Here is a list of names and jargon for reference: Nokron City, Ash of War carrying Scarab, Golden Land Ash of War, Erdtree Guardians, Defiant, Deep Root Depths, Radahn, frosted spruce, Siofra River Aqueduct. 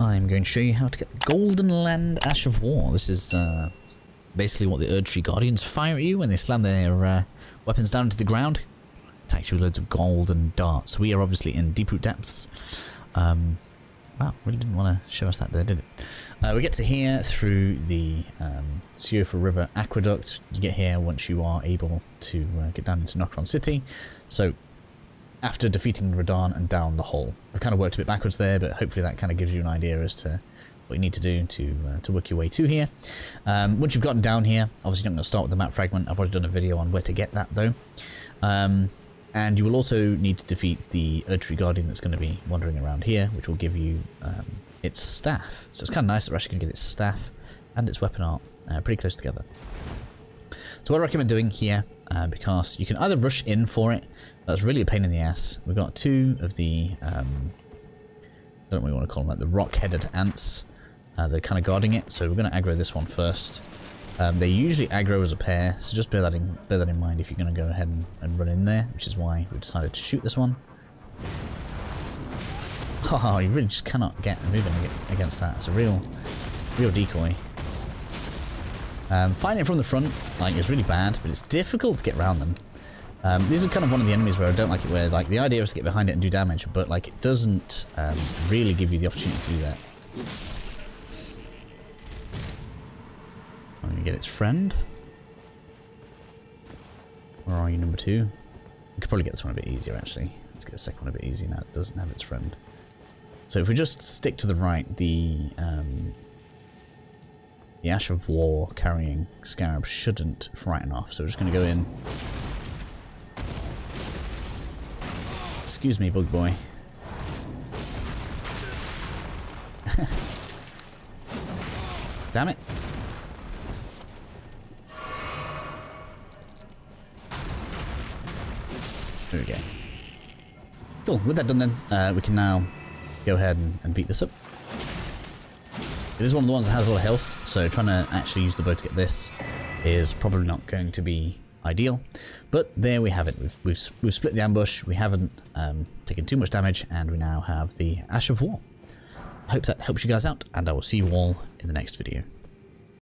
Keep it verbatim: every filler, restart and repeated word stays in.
I'm going to show you how to get the Golden Land Ash of War. This is uh, basically what the Erdtree Guardians fire at you when they slam their uh, weapons down into the ground. Attacks you with loads of golden darts. We are obviously in Deep Root Depths. Um, wow, really didn't want to show us that there, did it? Uh, we get to here through the um, Siofra River Aqueduct. You get here once you are able to uh, get down into Nokron City. So, after defeating Radahn and down the hole. I've kind of worked a bit backwards there, but hopefully that kind of gives you an idea as to what you need to do to uh, to work your way to here. Um, once you've gotten down here, obviously you're not going to start with the map fragment. I've already done a video on where to get that, though. Um, and you will also need to defeat the Erdtree Guardian that's going to be wandering around here, which will give you um, its staff. So it's kind of nice that we're actually going to get its staff and its weapon art uh, pretty close together. So what I recommend doing here, Uh, because you can either rush in for it, that's really a pain in the ass. We've got two of the, um, I don't really want to call them, like the rock-headed ants. Uh, they're kind of guarding it, so we're going to aggro this one first. Um, they usually aggro as a pair, so just bear that in, bear that in mind if you're going to go ahead and, and run in there, which is why we decided to shoot this one. Oh, you really just cannot get moving against that. It's a real, real decoy. Um, fighting it from the front, like, is really bad, but it's difficult to get around them. Um, these are kind of one of the enemies where I don't like it, where, like, the idea is to get behind it and do damage, but, like, it doesn't um, really give you the opportunity to do that. I'm going to get its friend. Where are you, number two? We could probably get this one a bit easier, actually. Let's get the second one a bit easier now. It doesn't have its friend. So if we just stick to the right, the... Um, The Ash of War carrying Scarab shouldn't frighten off, so we're just going to go in. Excuse me, bug boy. Damn it. There we go. Cool, with that done then, uh, we can now go ahead and, and beat this up. It is one of the ones that has a lot of health, so trying to actually use the bow to get this is probably not going to be ideal. But there we have it. We've, we've, we've split the ambush, we haven't um, taken too much damage, and we now have the Ash of War. I hope that helps you guys out, and I will see you all in the next video.